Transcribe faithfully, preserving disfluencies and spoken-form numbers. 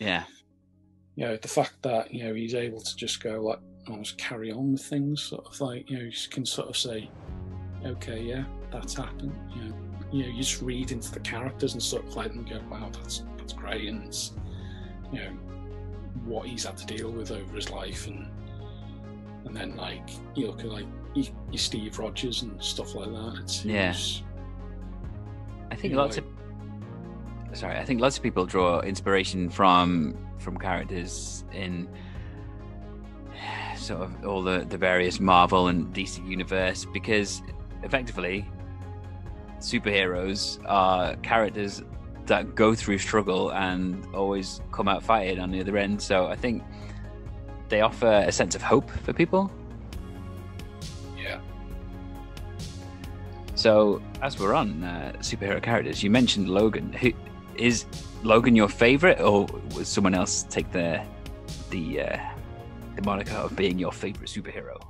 Yeah. You know, the fact that, you know, he's able to just go, like, almost carry on with things, sort of like, you know, you can sort of say, okay, yeah, that's happened. You know, you know, you just read into the characters and sort of let them go, wow, that's that's great, and it's, you know, what he's had to deal with over his life, and and then, like, you look at, like, you, you Steve Rogers and stuff like that. It's, yeah. It's, I think lots know, like, of sorry, I think lots of people draw inspiration from from characters in sort of all the, the various Marvel and D C universe, because effectively superheroes are characters that go through struggle and always come out fighting on the other end. So I think they offer a sense of hope for people. Yeah. So as we're on uh, superhero characters, you mentioned Logan. Who, is Logan your favorite, or would someone else take the the uh, the moniker of being your favorite superhero?